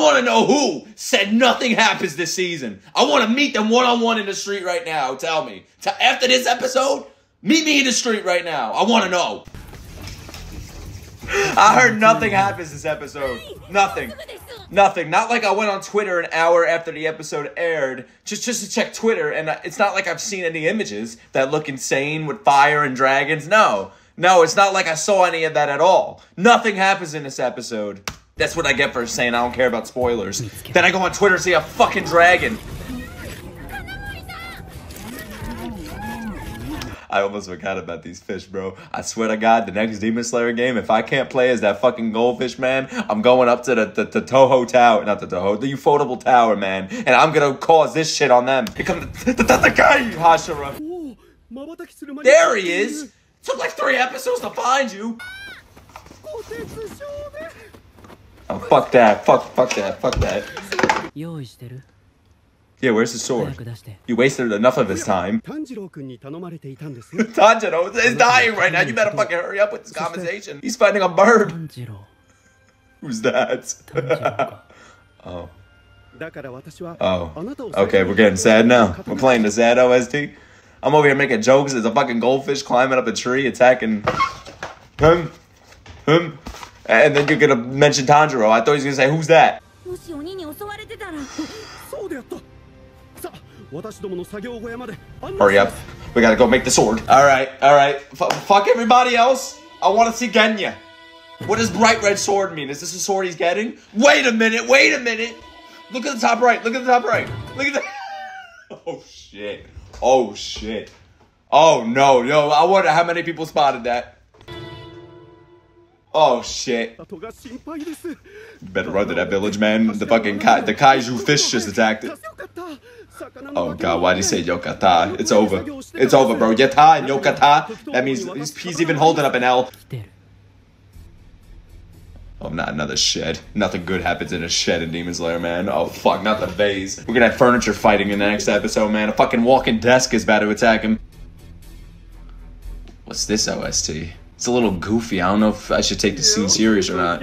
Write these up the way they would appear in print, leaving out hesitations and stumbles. I want to know who said nothing happens this season. I want to meet them one-on-one in the street right now. Tell me. After this episode, meet me in the street right now. I want to know. I heard nothing happens this episode. Nothing. Nothing. Not like I went on Twitter an hour after the episode aired just to check Twitter, and it's not like I've seen any images that look insane with fire and dragons. No. No, it's not like I saw any of that at all. Nothing happens in this episode. That's what I get for saying I don't care about spoilers. Then I go on Twitter and see a fucking dragon. I almost forgot about these fish, bro. I swear to God, the next Demon Slayer game, if I can't play as that fucking goldfish, man, I'm going up to the Toho Tower. Not the Toho, the Ufotable Tower, man. And I'm gonna cause this shit on them. Here comes the guy, Hashira. There he is. Took like 3 episodes to find you. Oh, fuck that. Fuck that. Yeah, where's the sword? You wasted enough of his time. Tanjiro is dying right now. You better fucking hurry up with this conversation. He's fighting a bird. Who's that? Oh. Oh. Okay, we're getting sad now. We're playing the sad OST. I'm over here making jokes. There's a fucking goldfish climbing up a tree, attacking him. And then you're gonna mention Tanjiro. I thought he was gonna say, who's that? Hurry up. We gotta go make the sword. Alright. Fuck everybody else. I wanna see Genya. What does bright red sword mean? Is this the sword he's getting? Wait a minute. Look at the top right. Look at the... Oh shit. Oh no, yo, I wonder how many people spotted that. Oh shit. Better run to that village, man. The fucking kaiju fish just attacked it. Oh god, why'd he say Yokatta? It's over. It's over, bro. Yatta and Yokatta. That means he's even holding up an L. Oh, not another shed. Nothing good happens in a shed in Demon Slayer, man. Oh, fuck, not the vase. We're gonna have furniture fighting in the next episode, man. A fucking walking desk is about to attack him. What's this OST? It's a little goofy. I don't know if I should take the scene serious or not.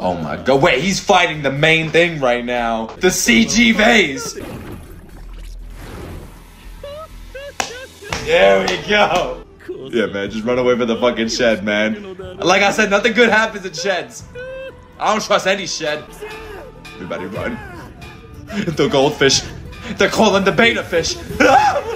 Oh my god. Wait, he's fighting the main thing right now. The CG vase! There we go! Yeah, man, just run away from the fucking shed, man. Like I said, nothing good happens in sheds. I don't trust any shed. Everybody run. The goldfish. They're calling the beta fish. I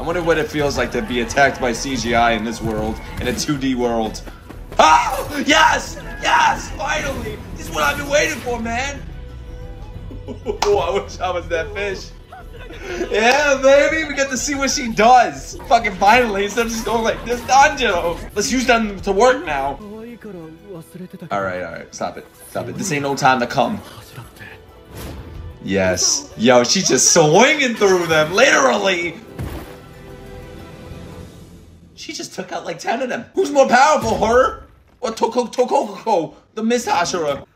wonder what it feels like to be attacked by CGI in this world, in a 2D world. Oh, yes! Yes! Finally! This is what I've been waiting for, man! Oh, I wish I was that fish. Yeah, baby! We got to see what she does! Fucking finally, instead of just going like this, Danjo! Let's use them to work now! Alright, stop it. This ain't no time to come. Yes. Yo, she's just swinging through them, literally! She just took out like 10 of them. Who's more powerful, her? Or Tokoko, the Mist Hashira.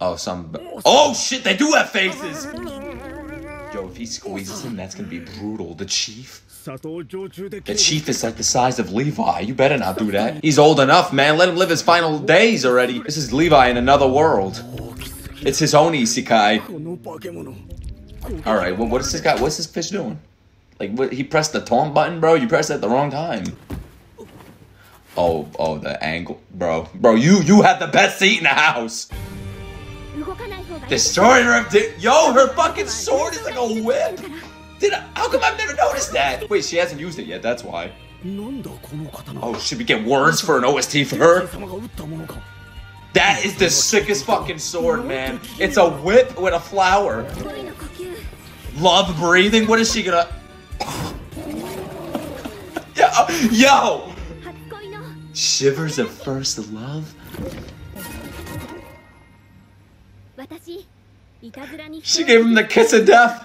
Oh shit, they do have faces! Yo, if he squeezes him, that's gonna be brutal. The chief is like the size of Levi. You better not do that. He's old enough, man. Let him live his final days already. This is Levi in another world. It's his own isekai. Alright, well, what's this fish doing? Like, what, he pressed the taunt button, bro? You pressed it at the wrong time. Oh, the angle. Bro, you have the best seat in the house. Destroyer of the... Yo, her fucking sword is like a whip. How come I've never noticed that? Wait, she hasn't used it yet, that's why. Oh, should we get words for an OST for her? That is the sickest fucking sword, man. It's a whip with a flower. Love breathing? What is she gonna... Yo! Shivers of first love? She gave him the kiss of death!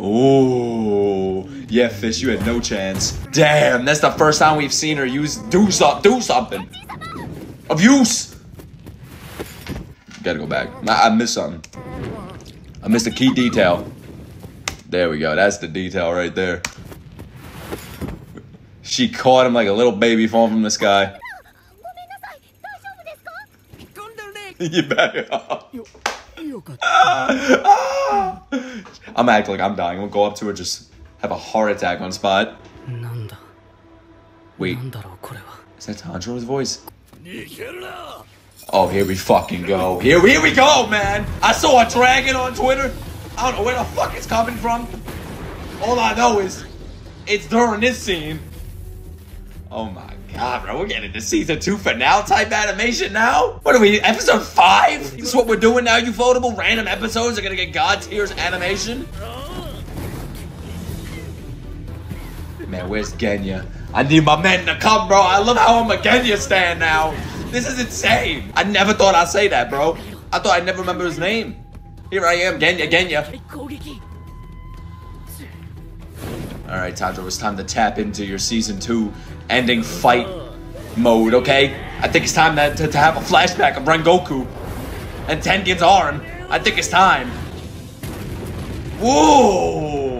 Ooh. Yeah, fish, you had no chance. Damn, that's the first time we've seen her use do something! Of use! Gotta go back. I missed something. I missed a key detail. There we go. That's the detail right there. She caught him like a little baby falling from the sky. You better. I'm acting like I'm dying. I'm gonna go up to her and just have a heart attack on spot. Wait. Is that Tanjiro's voice? Oh, here we fucking go. Here we go, man. I saw a dragon on Twitter. I don't know where the fuck it's coming from. All I know is it's during this scene. Oh my god, bro. We're getting the season 2 finale type animation now? What are we, episode 5? This is what we're doing now, Ufotable? Random episodes are gonna get God tiers animation? Man, where's Genya? I need my men to come, bro. I love how I'm a Genya stan now. This is insane. I never thought I'd say that, bro. I thought I'd never remember his name. Here I am, Genya. Alright, Tanjiro, it's time to tap into your season 2 ending fight mode, okay? I think it's time to have a flashback of Rengoku and Tengen's arm. I think it's time. Whoa!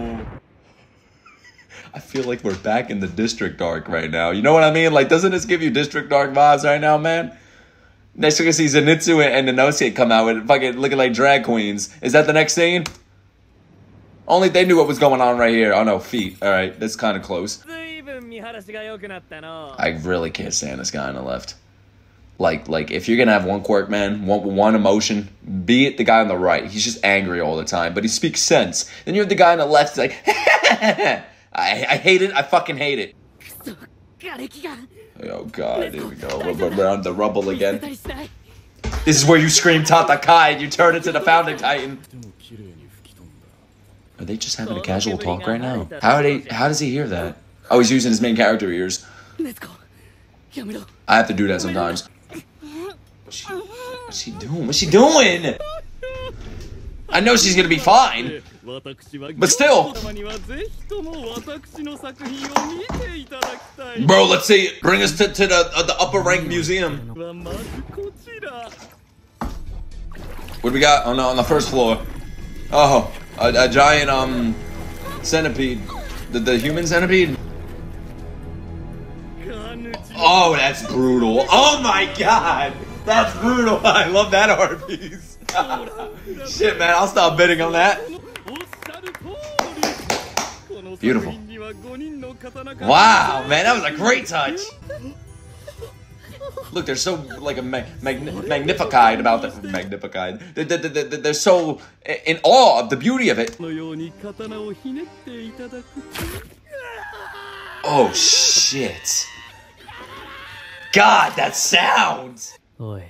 I feel like we're back in the District Arc right now. You know what I mean? Like, doesn't this give you District Arc vibes right now, man? Next we're gonna see Zenitsu and Inosuke come out with fucking looking like drag queens. Is that the next scene? Only they knew what was going on right here. Oh no, feet. Alright, that's kind of close. I really can't stand this guy on the left. Like if you're gonna have one quirk, man, one emotion, be it the guy on the right. He's just angry all the time, but he speaks sense. Then you have the guy on the left, he's like, I hate it, I fucking hate it. Oh god, here we go. We're around the rubble again. This is where you scream Tatakai and you turn into the Founding Titan. Are they just having a casual talk right now? How does he hear that? Oh, he's using his main character ears. I have to do that sometimes. What's she doing? What's she doing? I know she's gonna be fine, but still. Bro, let's see. Bring us to the upper rank museum. What do we got? Oh no, on the first floor. Oh. A giant, centipede. The human centipede? Oh, that's brutal. Oh my god! That's brutal! I love that art piece. Shit, man, I'll stop bidding on that. Beautiful. Wow, man, that was a great touch. Look, they're so, like, magnified about the magnified. They're so in awe of the beauty of it. Oh, shit. God, that sound! You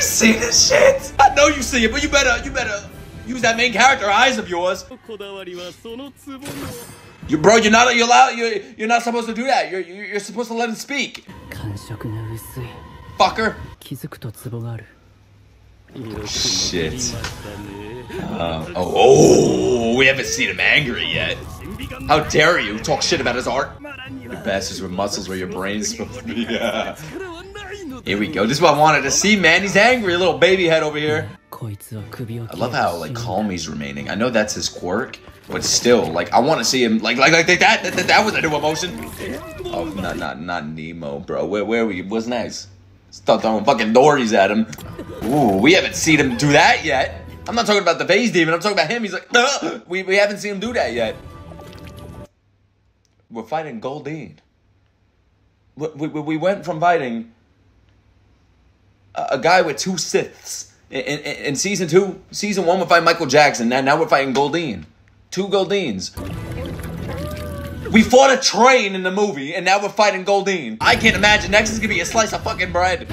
see this shit? I know you see it, but you better... use that main character eyes of yours. You're not supposed to do that. You're supposed to let him speak. Fucker. Shit. Oh, we haven't seen him angry yet. How dare you talk shit about his art? You bastards with muscles where your brain's supposed to be. Yeah. Here we go. This is what I wanted to see, man. He's angry, little baby head over here. I love how, like, calm he's remaining. I know that's his quirk, but still, like, I want to see him, like that was a new emotion. Oh, not Nemo, bro. Where were you? What's next? Start throwing fucking dories at him. Ooh, we haven't seen him do that yet. I'm not talking about the phase demon. I'm talking about him. He's like, ugh! We haven't seen him do that yet. We're fighting Goldeen. We went from fighting a guy with 2 Siths. In season 1, we fight Michael Jackson. Now we're fighting Goldeen. 2 Goldeens. We fought a train in the movie, and now we're fighting Goldeen. I can't imagine. Next is gonna be a slice of fucking bread.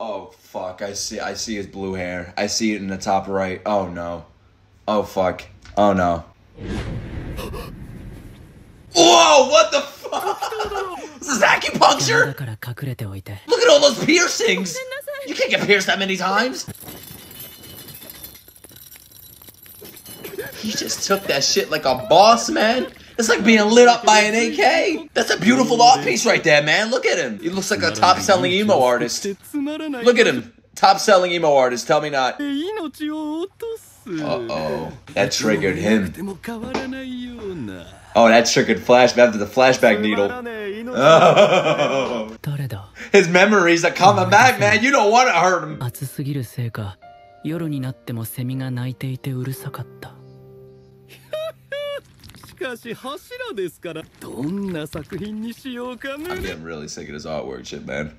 Oh fuck! I see his blue hair. I see it in the top right. Oh no. Oh fuck. Oh no. Whoa! What the fuck? This is acupuncture? Look at all those piercings! You can't get pierced that many times! He just took that shit like a boss, man. It's like being lit up by an AK. That's a beautiful art piece right there, man. Look at him. He looks like a top-selling emo artist. Look at him. Top-selling emo artist. Tell me not. Uh-oh. That triggered him. Oh, that triggered flashback after the flashback needle. Oh. His memories are coming back, man. You don't want to hurt him. I'm getting really sick of this artwork shit, man.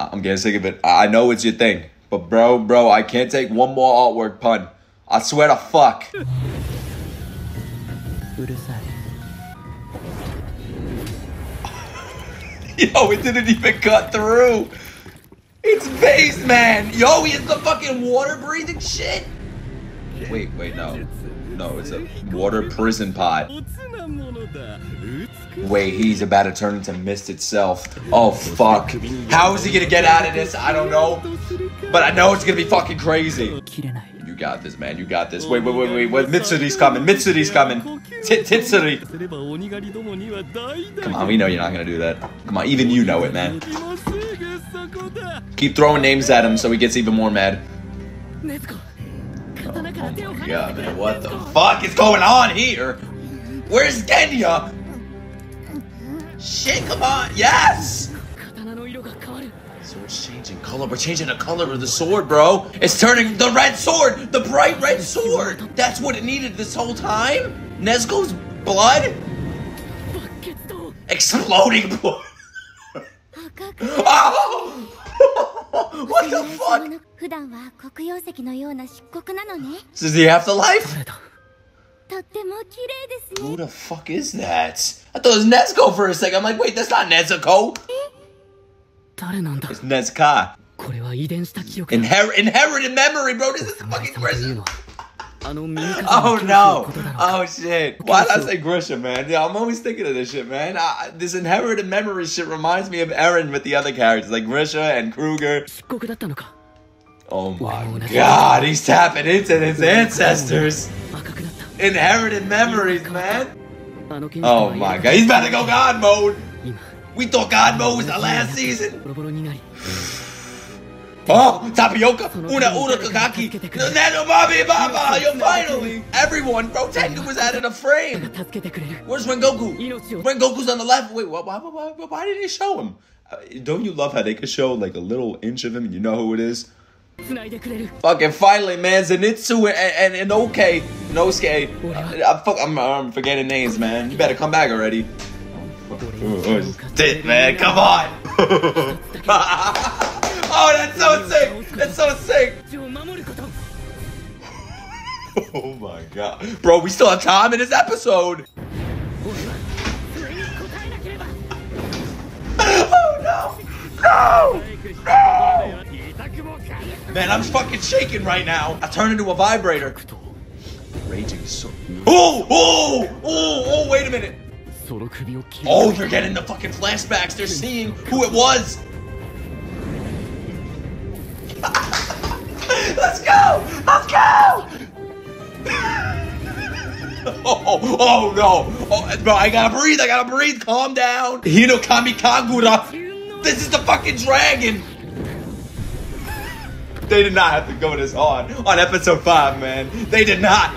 I'm getting sick of it. I know it's your thing, but bro, I can't take one more artwork pun. I swear to fuck. Yo, it didn't even cut through. It's based, man. Yo, he is the fucking water-breathing shit. Wait, no. No, it's a water prison pod. Wait, he's about to turn into mist itself. Oh, fuck. How is he gonna get out of this? I don't know. But I know it's gonna be fucking crazy. You got this, man. You got this. Wait. Mitsuri's coming. Mitsuri's coming. Titsuri. Come on, we know you're not gonna do that. Come on, even you know it, man. Keep throwing names at him so he gets even more mad. Oh my god, man, what the fuck is going on here? Where's Genya? Shit, come on, yes! Sword's changing color, we're changing the color of the sword, bro. It's turning the red sword, the bright red sword. That's what it needed this whole time? Nezuko's blood? Exploding blood. Oh! What the fuck? This is the afterlife? Who the fuck is that? I thought it was Nezuko for a second. I'm like, wait, that's not Nezuko. It's Nezuka. Inherited memory, bro. This is fucking Grisha. Oh no. Oh shit. Why did I say Grisha, man? Yeah, I'm always thinking of this shit, man. This inherited memory shit reminds me of Eren with the other characters, like Grisha and Kruger. Oh my god, he's tapping into his ancestors. Inherited memories, man. Oh my god, he's about to go God mode. We thought God mode was the last season. Oh, tapioca, una kagaki, nano mommy, baba, yo finally, everyone, bro, Tengu was out of the frame. Where's Rengoku? Rengoku's on the left. Wait, why did they show him? Don't you love how they could show like a little inch of him and you know who it is? Fucking finally, man, Zenitsu and Inosuke. I'm forgetting names, man. You better come back already. Shit, man, come on. Oh, that's so sick! That's so sick! Oh my god. Bro, we still have time in this episode! Oh no! No! No! Man, I'm fucking shaking right now. I turned into a vibrator. Raging so. Oh, wait a minute. Oh, you're getting the fucking flashbacks. They're seeing who it was. Let's go! Let's go! Oh no! Oh, bro, I gotta breathe! Calm down! Hinokami Kagura! This is the fucking dragon! They did not have to go this hard on episode 5, man. They did not!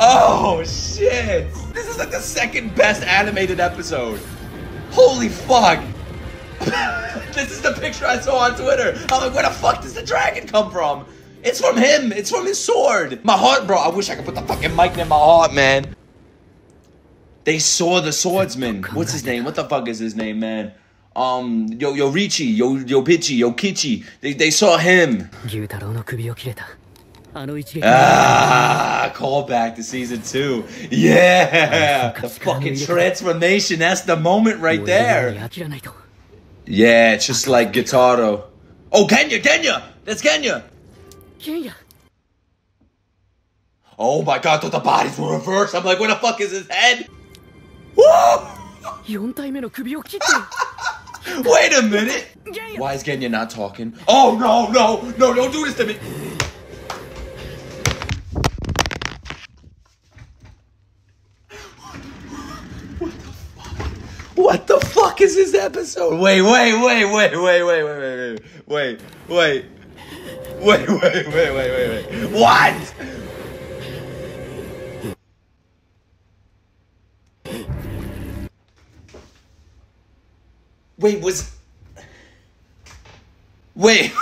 Oh shit! This is like the second best animated episode. Holy fuck! This is the picture I saw on Twitter. I'm like, where the fuck does the dragon come from? It's from him. It's from his sword. My heart, bro. I wish I could put the fucking mic in my heart, man. They saw the swordsman. What's his name? What the fuck is his name, man? Yoriichi, Yobichi, Yokichi. They saw him. Call back to season 2. Yeah, the fucking transformation. That's the moment right there. Yeah, it's just like Guitaro. Oh, Genya! That's Genya! Oh my god, I thought the bodies were reversed. I'm like, where the fuck is his head? Whoa! Wait a minute! Why is Genya not talking? Oh no, don't do this to me! What the fuck is this episode? Wait. What? Wait.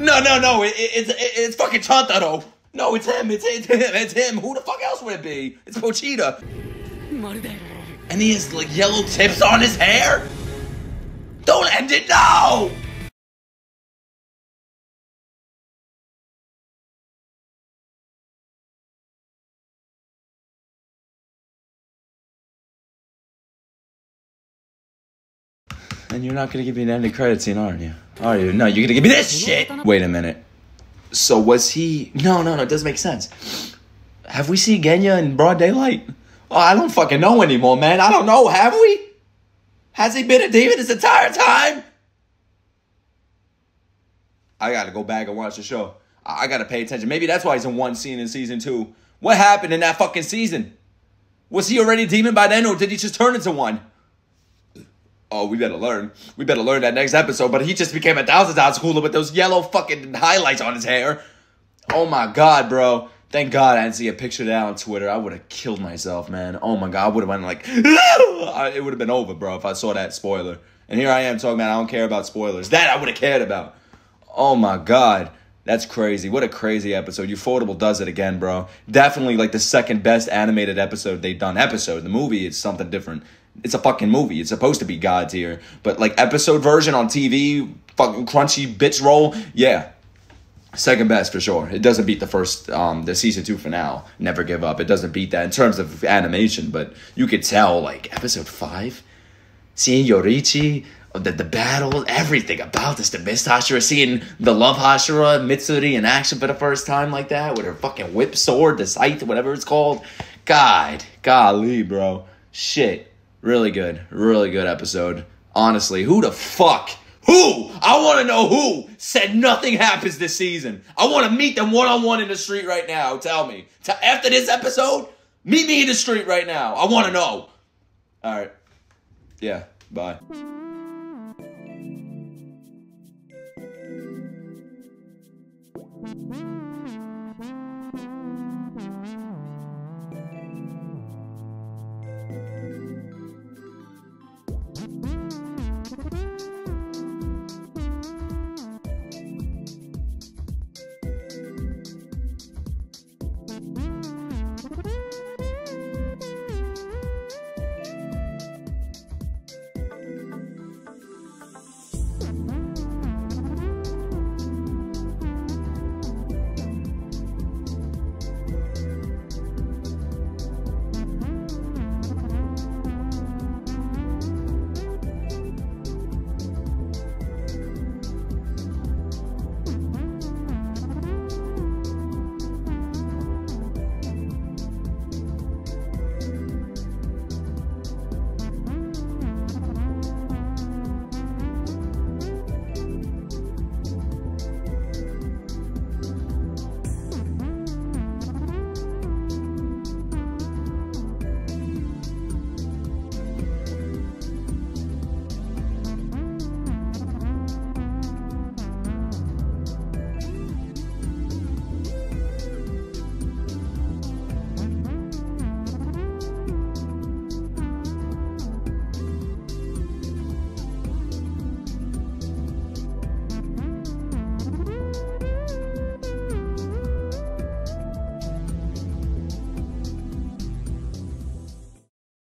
No. It's fucking Chantaro. No, it's him. It's him. Who the fuck else would it be? It's Pochita. And he has like yellow tips on his hair. Don't end it now. And you're not gonna give me an ending credit scene, aren't you? Are you? No, you're gonna give me this shit! Wait a minute. So was he... No, it doesn't make sense. Have we seen Genya in broad daylight? Oh, I don't fucking know anymore, man. I don't know, have we? Has he been a demon this entire time? I gotta go back and watch the show. I gotta pay attention. Maybe that's why he's in one scene in season 2. What happened in that fucking season? Was he already a demon by then, or did he just turn into one? Oh, we better learn. We better learn that next episode. But he just became a 1,000 times cooler with those yellow fucking highlights on his hair. Oh my god, bro. Thank god I didn't see a picture of that on Twitter. I would have killed myself, man. Oh my god, I would have been like... It would have been over, bro, if I saw that spoiler. And here I am talking about I don't care about spoilers. That I would have cared about. Oh my god. That's crazy. What a crazy episode. Ufotable does it again, bro. Definitely like the second best animated episode they've done. Episode. The movie is something different. It's a fucking movie. It's supposed to be god tier. But like episode version on TV, fucking crunchy bitch roll, yeah. Second best for sure. It doesn't beat the first, the season 2 finale. Never Give Up. It doesn't beat that in terms of animation, but you could tell like episode 5, seeing Yoriichi, the battle, everything about this, the Mist Hashira, seeing the Love Hashira, Mitsuri in action for the first time like that with her fucking whip, sword, the scythe, whatever it's called. God, golly, bro. Shit. Really good episode. Honestly, who the fuck? Who? I want to know who said nothing happens this season. I want to meet them one-on-one in the street right now. Tell me. After this episode, meet me in the street right now. I want to know. All right. Yeah, bye.